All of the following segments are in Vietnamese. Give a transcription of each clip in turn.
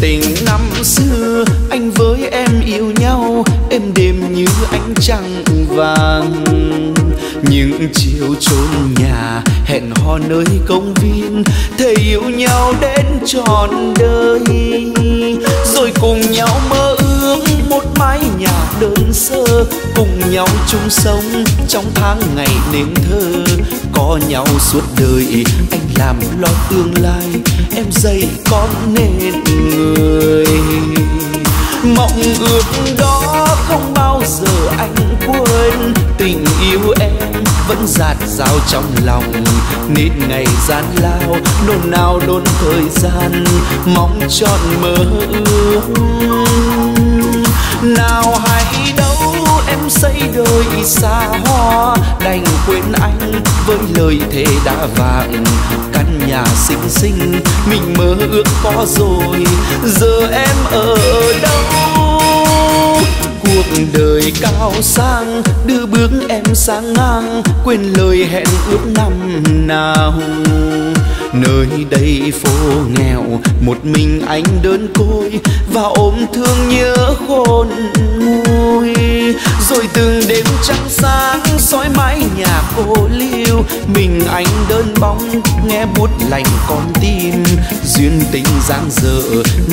Tình năm xưa anh với em yêu nhau, êm đềm như ánh trăng vàng. Những chiều trốn nhà hẹn hò nơi công viên, thề yêu nhau đến trọn đời, rồi cùng nhau mơ ước một mái nhà đơn sơ, cùng nhau chung sống trong tháng ngày nên thơ. Có nhau suốt đời anh làm lo tương lai, em dạy con nên người. Mộng ước đó không bao giờ anh quên, tình yêu em vẫn dạt dào trong lòng. Nít ngày gian lao, nôn nao đốn thời gian, mong trọn mơ ước. Nào hãy đâu em xây đời xa hoa, đành quên anh với lời thề đã vàng. Căn nhà xinh xinh mình mơ ước có rồi, giờ em ở đâu? Cuộc đời cao sang đưa bước em sang ngang, quên lời hẹn ước năm nào. Nơi đây phố nghèo một mình anh đơn côi, và ôm thương nhớ khôn nguôi. Rồi từng đêm trăng sáng soi mái nhà cô liêu, mình anh đơn bóng nghe buốt lạnh con tim. Duyên tình giang dở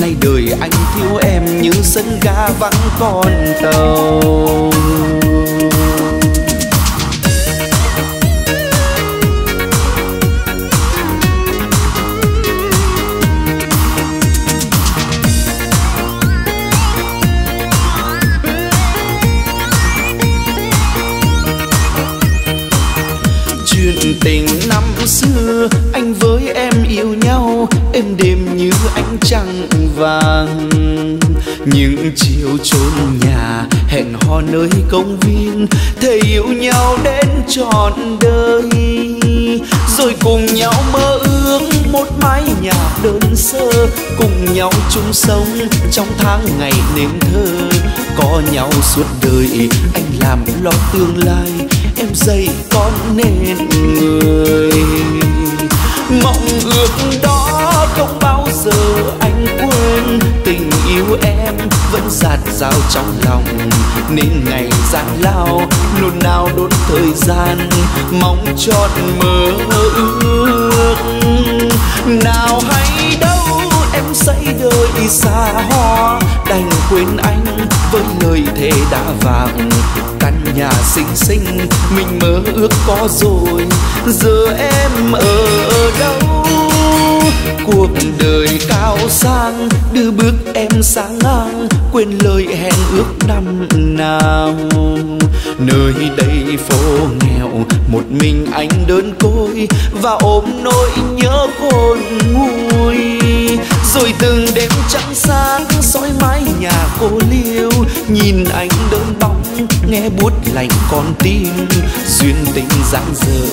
nay đời anh thiếu em như sân ga vắng con tàu. Tình năm xưa anh với em yêu nhau, êm đềm như ánh trăng vàng. Những chiều trốn nhà hẹn hò nơi công viên, thề yêu nhau đến trọn đời, rồi cùng nhau mơ ước một mái nhà đơn sơ, cùng nhau chung sống trong tháng ngày nên thơ. Có nhau suốt đời anh làm lo tương lai, em dạy con nên người. Mộng ước đó không bao giờ anh quên, tình yêu em vẫn dạt dào trong lòng. Nên ngày gian lao, nôn nao đốt thời gian, mong trọn mơ ước. Nào hay đâu em xây đời xa hoa, đành quên anh với lời thề đã vàng. Căn nhà xinh xinh mình mơ ước có rồi, giờ em ở đâu? Cuộc đời cao sang đưa bước em sang ngang, quên lời hẹn ước năm nào. Nơi đây phố nghèo một mình anh đơn côi, và ôm nỗi nhớ khôn nguôi. Rồi từng đêm trăng sáng soi mái nhà cô liêu, nhìn anh đơn bóng nghe buốt lạnh con tim. Duyên tình giang dở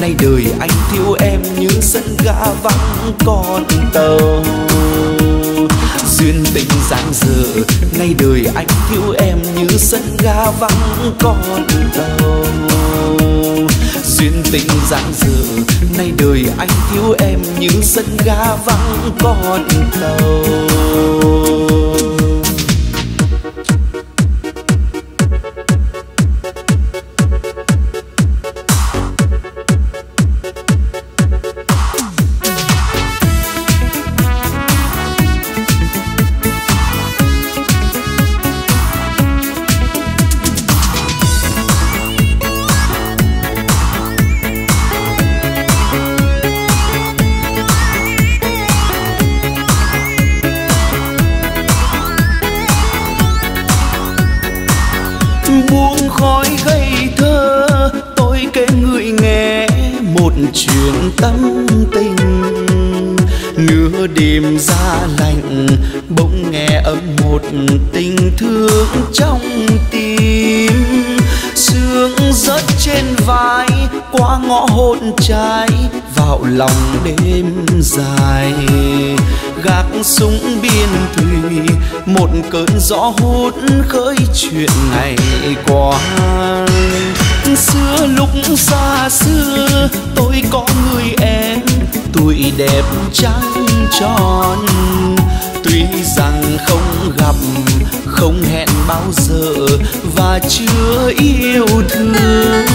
nay đời anh thiếu em như sân ga vắng con tàu. Duyên tình giang dở nay đời anh thiếu em như sân ga vắng con tàu. Duyên tình giang dở nay đời anh thiếu em như sân ga vắng con tàu. Chuyện tâm tình nửa đêm giá lạnh, bỗng nghe âm một tình thương trong tim. Sương gió rớt trên vai, qua ngõ hôn trái vào lòng đêm dài. Gác súng biên thùy, một cơn gió hút khơi chuyện ngày qua. Xưa lúc xa xưa tôi có người em, tuổi đẹp trăng tròn. Tuy rằng không gặp, không hẹn bao giờ và chưa yêu thương,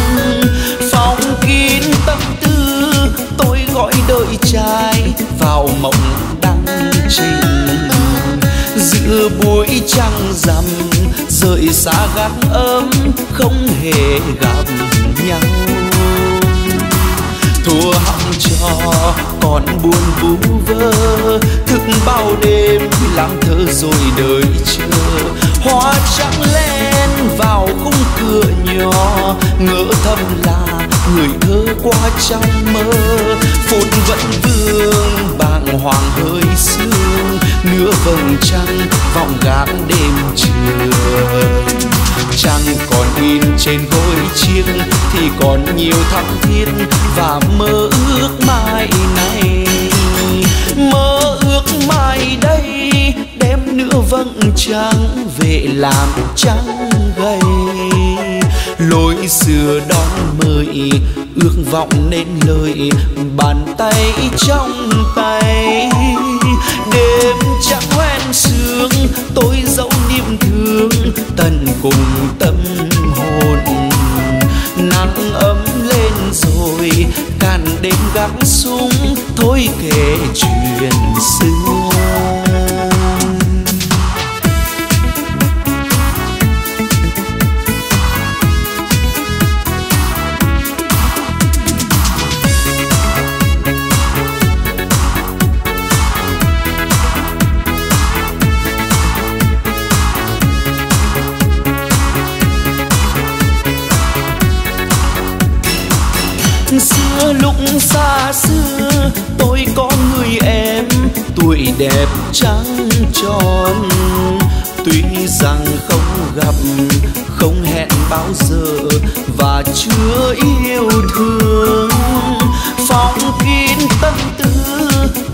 phóng kín tâm tư tôi gọi đợi trai vào mộng đăng trình. Giữa bụi trăng rằm rời xa gác ấm không hề gặp nhau. Thua hỏng trò còn buồn vu vơ, thức bao đêm làm thơ rồi đợi chờ. Hoa trắng lên vào khung cửa nhỏ, ngỡ thầm là người thơ qua trong mơ. Phút vẫn vương bàng hoàng hơi sương, nửa vầng trăng vòng gác đêm trường. Trăng còn in trên gối chiếc thì còn nhiều thắm thiết và mơ ước mai này. Mơ ước mai đây đem nửa vầng trăng về làm trăng gầy. Lối xưa đón mời ước vọng nên lời bàn tay trong tay. Đêm trăng hoen sương tôi dẫu niềm thương tận cùng tâm hồn. Nắng ấm lên rồi càn đêm gác súng thôi kể chuyện xưa. Xưa lúc xa xưa tôi có người em, tuổi đẹp trăng tròn. Tuy rằng không gặp, không hẹn bao giờ và chưa yêu thương, phóng kín tâm tư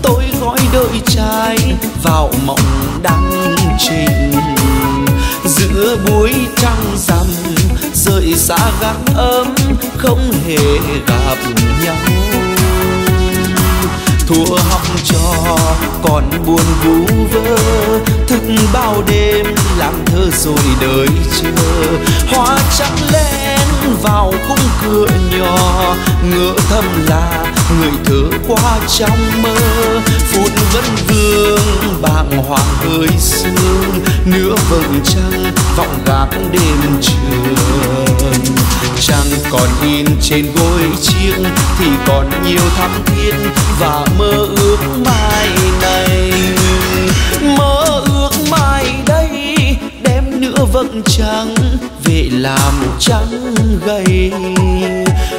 tôi gói đợi trai vào mộng đăng trình. Giữa buổi trăng rằm rời xa gác ấm không hề gặp nhau. Thua học trò còn buồn vu vơ, thức bao đêm làm thơ rồi đợi chờ. Hoa trắng lên vào khung cửa nhỏ, ngỡ thầm là người thơ qua trong mơ. Phút vẫn vương bàng hoàng hơi sương, nửa vầng trăng vọng gác đêm trường. Trăng còn in trên gối chiếc thì còn nhiều thắm thiết và mơ ước mai này. Mơ ước mai đây đem nửa vầng trăng về làm trăng gầy.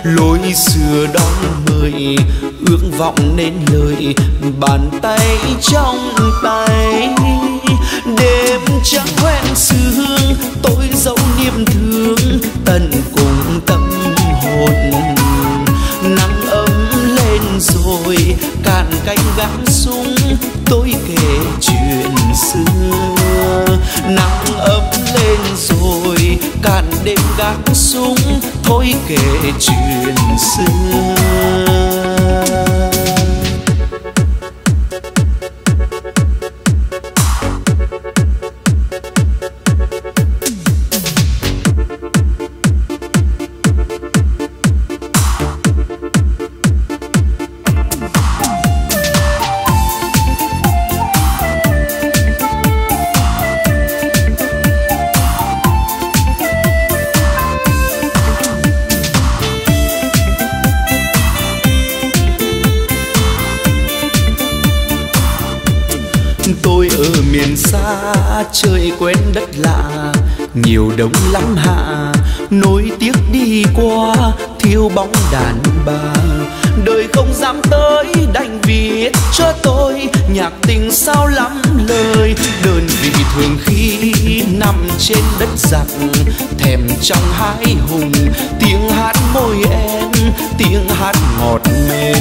Lối xưa đón mời ước vọng nên lời bàn tay trong tay. Đêm trắng hoen sương tôi dẫu niềm thương tận cùng tâm hồn. Nắng ấm lên rồi cạn cánh gắng súng tôi kể chuyện xưa. Nắng ấm lên rồi cạn đêm gác súng thôi kể chuyện xưa. Trời quen đất lạ, nhiều đông lắm hạ, nối tiếc đi qua, thiếu bóng đàn bà. Đời không dám tới, đành viết cho tôi nhạc tình sao lắm lời. Đơn vị thường khi nằm trên đất giặc, thèm trong hái hùng tiếng hát môi em, tiếng hát ngọt mềm.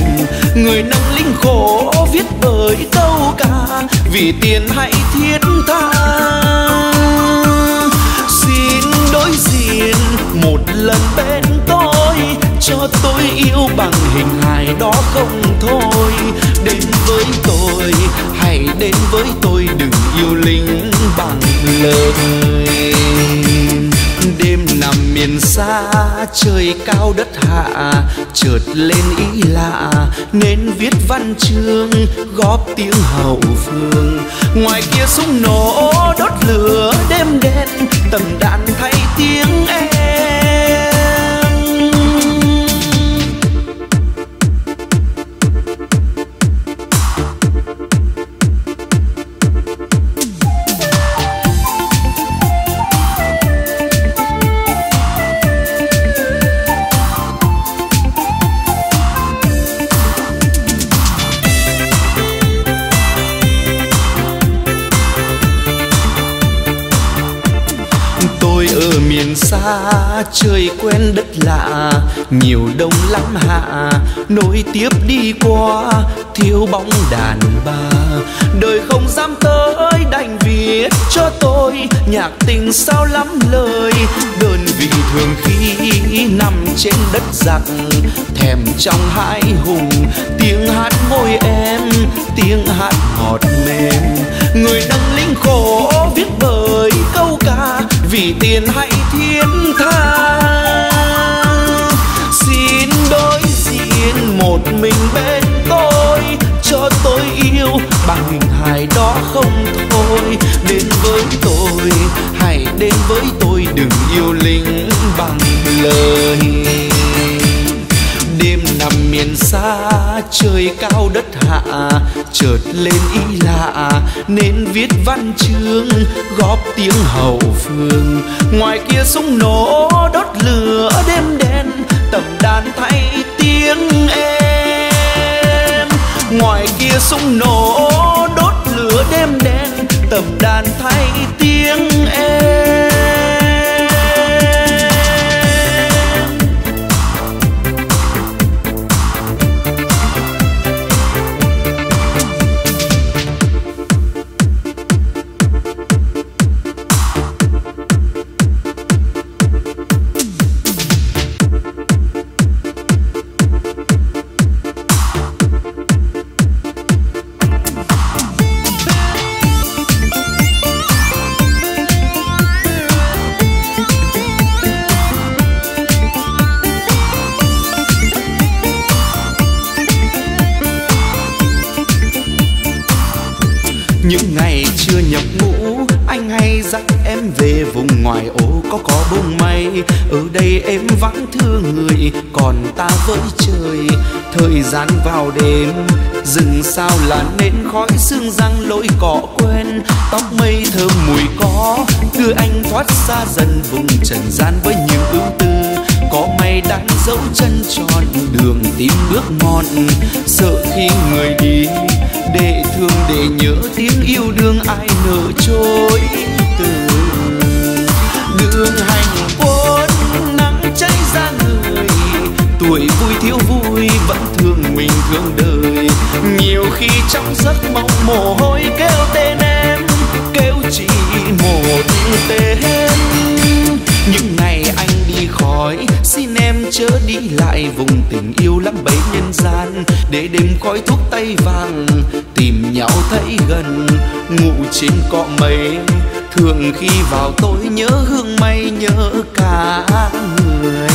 Người nông lính khổ viết bởi câu ca vì tiền hãy thiết tha. Xin đối diện một lần bên tôi, cho tôi yêu bằng hình hài đó không thôi. Đến với tôi, hãy đến với tôi, đừng yêu lính bằng lời. Đêm nằm miền xa, trời cao đất hạ, chợt lên ý lạ nên viết văn chương góp tiếng hậu phương. Ngoài kia súng nổ đốt lửa đêm đen, tầm đạn thay tiếng em. Xa trời quen đất lạ, nhiều đông lắm hạ, nối tiếp đi qua thiếu bóng đàn bà. Đời không dám tới đành viết cho tôi nhạc tình sao lắm lời. Đơn vị thường khi nằm trên đất giặc, thèm trong hãi hùng tiếng hát môi em, tiếng hát ngọt mềm. Người nông lính khổ viết bởi câu ca vì tiền hãy thiên tha. Xin đối diện một mình bên tôi, cho tôi yêu bằng hình hài đó không thôi. Đến với tôi, hãy đến với tôi, đừng yêu lính bằng lời. Đêm nằm miền xa, trời cao đất hạ, chợt lên ý lạ nên viết văn chương góp tiếng hậu phương. Ngoài kia súng nổ đốt lửa đêm đen, tầm đàn thay tiếng em. Ngoài kia súng nổ đốt lửa đêm đen, tầm đàn thay tiếng em. Những ngày chưa nhập ngũ, anh hay dắt em về vùng ngoài ô có bông mây. Ở đây em vắng thương người, còn ta với trời. Thời gian vào đêm, rừng sao là nên khói sương răng lối cỏ quen. Tóc mây thơm mùi có, đưa anh thoát xa dần vùng trần gian với nhiều ưu tư. Có mây đang dấu chân tròn, đường tìm bước mòn. Sợ khi người đi, để thương để nhớ tiếng yêu đương ai nỡ trôi từ. Đường hành quân nắng cháy ra người, tuổi vui thiếu vui vẫn thương mình thương đời. Nhiều khi trong giấc mộng mồ hôi kêu tên em, kêu chỉ một tên. Những ngày anh đi khỏi, xin em chớ đi lại vùng tình yêu lắm bấy nhân gian. Để đêm khói thuốc tây vàng, tìm nhau thấy gần, ngủ trên cọ mây. Thường khi vào tối nhớ hương mây, nhớ cả người.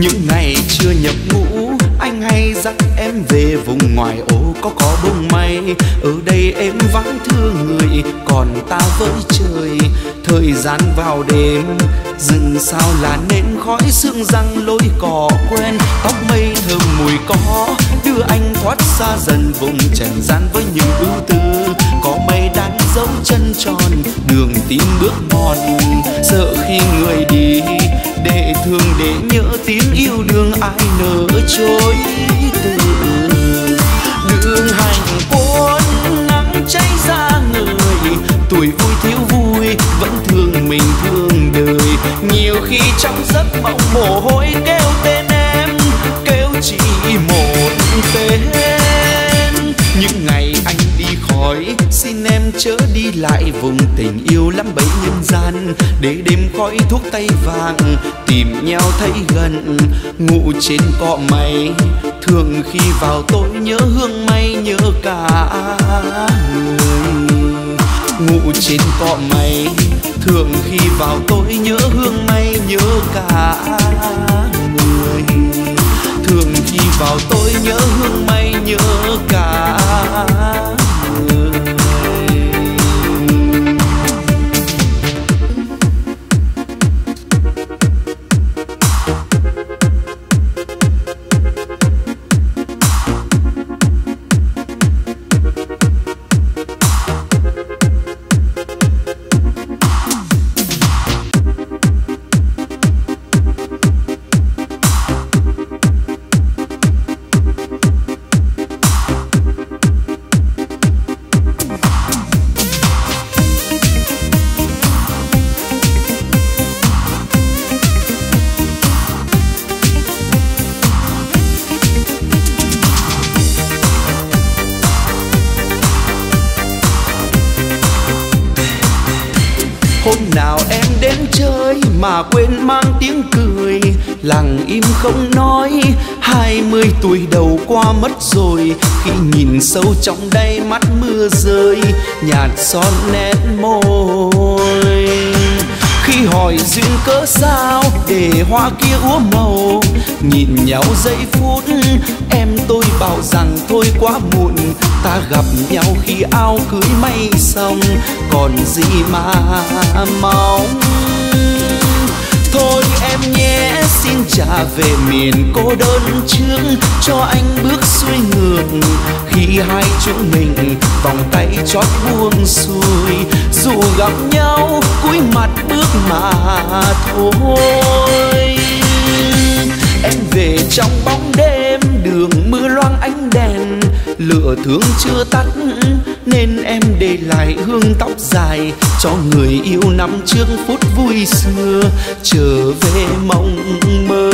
Những ngày chưa nhập ngũ, anh hay dắt em về vùng ngoài ô có bông mây. Ở đây em vắng thương người, còn ta với trời. Thời gian vào đêm, rừng sao là nên khói sương răng lối cỏ quen. Tóc mây thơm mùi có, đưa đưa anh thoát xa dần vùng trần gian với những ưu tư. Có mây đang dấu chân tròn đường tím bước mòn, sợ khi người đi để thương để nhớ tiếng yêu đương ai nỡ trôi từ đường hành cuốn nắng cháy ra người. Tuổi vui thiếu vui vẫn thương mình thương đời, nhiều khi trong giấc mộng mồ hôi kêu tên em kêu chỉ một tên. Những ngày anh đi khỏi xin em chớ đi lại vùng tình yêu lắm bấy nhân gian, để đêm khói thuốc tay vàng tìm nhau thấy gần. Ngủ trên cọ mây thường khi vào tối nhớ hương mây nhớ cả người. Ngủ trên cọ mây thường khi vào tối nhớ hương mây nhớ cả người. Thường khi vào tối nhớ hương mây nhớ cả người. Mà quên mang tiếng cười lặng im không nói. 20 tuổi đầu qua mất rồi, khi nhìn sâu trong đáy mắt mưa rơi nhạt son nét môi. Khi hỏi duyên cớ sao để hoa kia úa màu, nhìn nhau giây phút em tôi bảo rằng thôi quá muộn. Ta gặp nhau khi áo cưới may xong còn gì mà mong. Thôi em nhé xin trả về miền cô đơn trước, cho anh bước xuôi ngược khi hai chúng mình vòng tay chót buông xuôi. Dù gặp nhau cúi mặt bước mà thôi. Em về trong bóng đêm đường mưa loang ánh đèn, lửa thương chưa tắt nên em để lại hương tóc dài cho người yêu năm trước phút vui xưa trở về mộng mơ.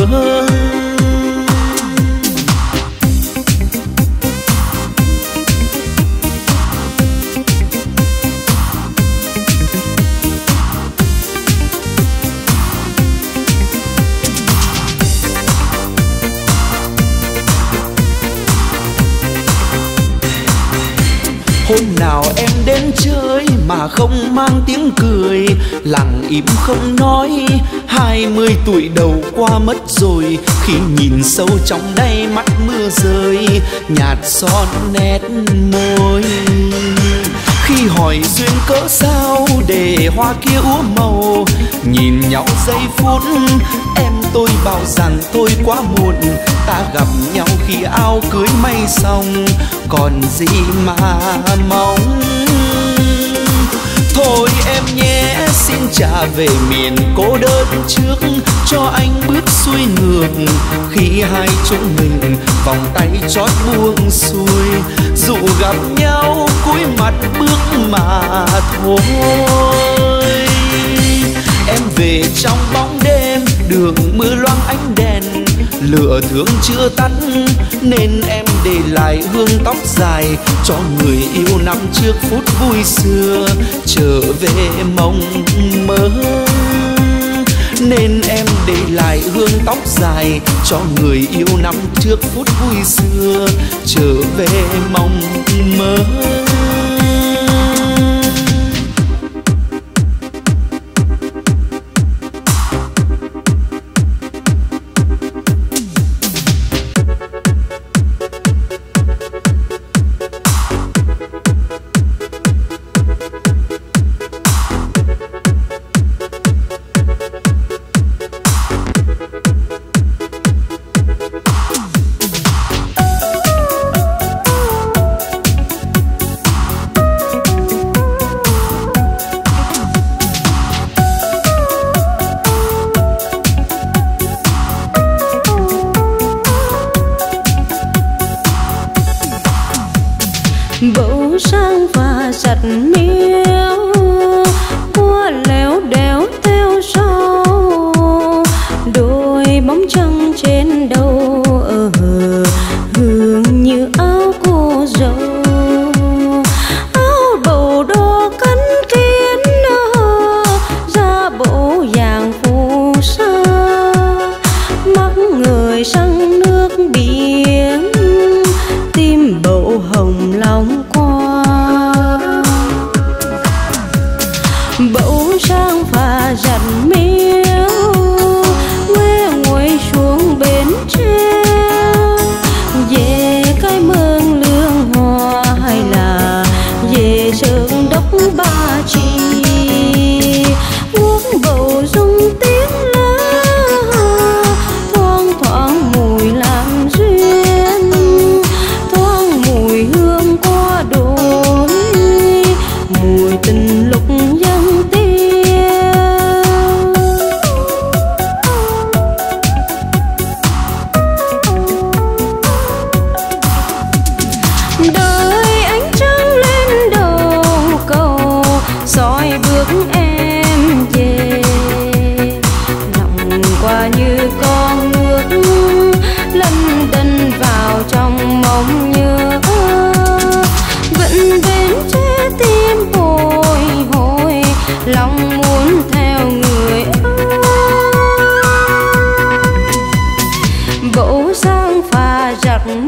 Hôm nào em đến chơi mà không mang tiếng cười lặng im không nói. 20 tuổi đầu qua mất rồi, khi nhìn sâu trong đáy mắt mưa rơi nhạt son nét môi. Khi hỏi duyên cỡ sao để hoa kia úa màu, nhìn nhau giây phút em tôi bảo rằng tôi quá muộn. Ta gặp nhau khi áo cưới may xong còn gì mà mong. Thôi em nhé xin trả về miền cô đơn trước, cho anh bước xuôi ngược khi hai chúng mình vòng tay trót buông xuôi. Dù gặp nhau cúi mặt bước mà thôi. Em về trong bóng đêm đường mưa loang ánh đèn, lửa thương chưa tắt nên em để lại hương tóc dài cho người yêu năm trước phút vui xưa trở về mộng mơ. Nên em để lại hương tóc dài cho người yêu năm trước phút vui xưa trở về mộng mơ. miêu qua léo đéo theo sau đôi bóng trăng trên đầu hương như áo cô dâu áo bầu đô cắn kiến da bộ vàng phù sa mắt người sang nước biển tim bầu hồng lòng dặn miêu quê nguội xuống bến treo về cái mương lương hòa hay là về sương đốc Ba Chi uống bầu dung tiếng lá thoang thoảng mùi làm duyên thoang mùi hương qua đồi mùi tình lúc dân tiếng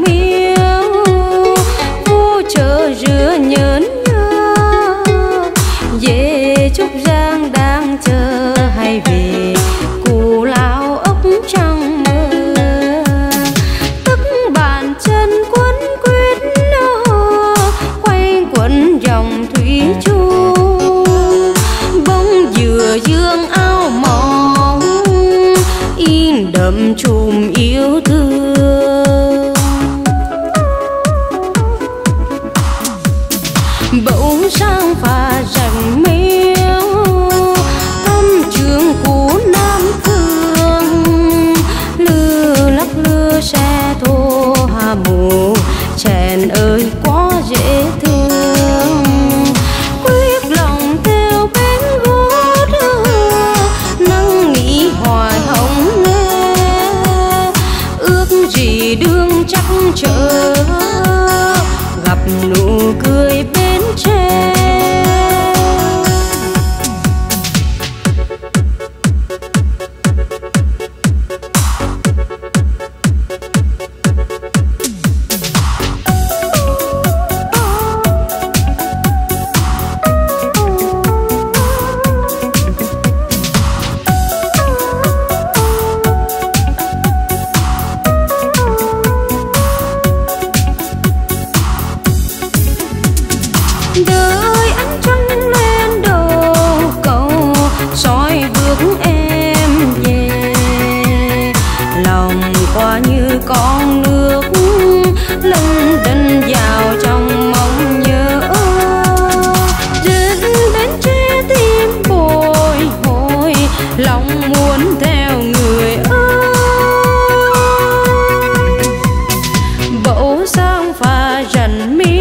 miêu vô chợ rửa nhớn nhớ về Trúc Giang đang chờ hay về cù lao ốc trăng mơ tức bàn chân quấn quýt quay quẩn dòng thủy chu bông dừa dương áo mỏng in đậm chùm yêu thương bỗng sang phà rằng miêu thăm trường cũ Nam Phương lư lắc lư xe thô hà mù chèn ơi quá dễ thương quyết lòng theo bến gót nâng nghĩ hoài hồng nghe ước gì đương chắc chờ gặp nụ cười bên tre đời ánh trăng lên đầu cầu soi bước em về lòng qua như con nước lân đân vào trong mong nhớ đến đến trái tim bồi hồi lòng muốn theo người ơi bỗng sang pha rành mi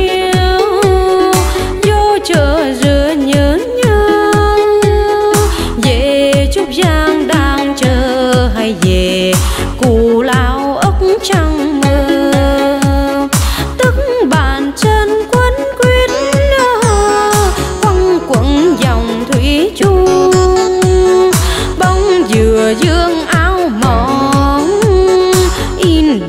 về cù lao ốc trăng mơ tức bàn chân quấn quýt quăng quẩn dòng thủy chu bóng dừa dương áo mỏng in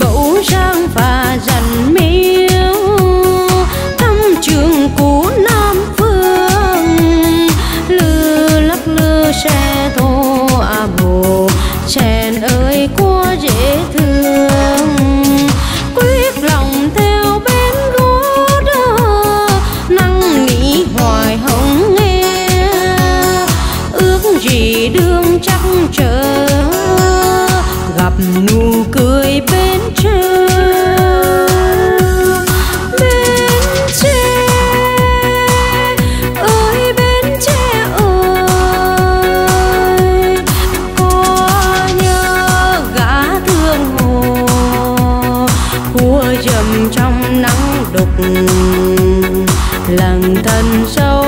bỗng sang phà dặn miêu thăm trường cũ Nam xe thô à bồ chèn ơi quá dễ thương quyết lòng theo bến gót năn nỉ hoài hồng nghe ước gì đương chắc chờ gặp nụ cười bên trời lặng thầm sau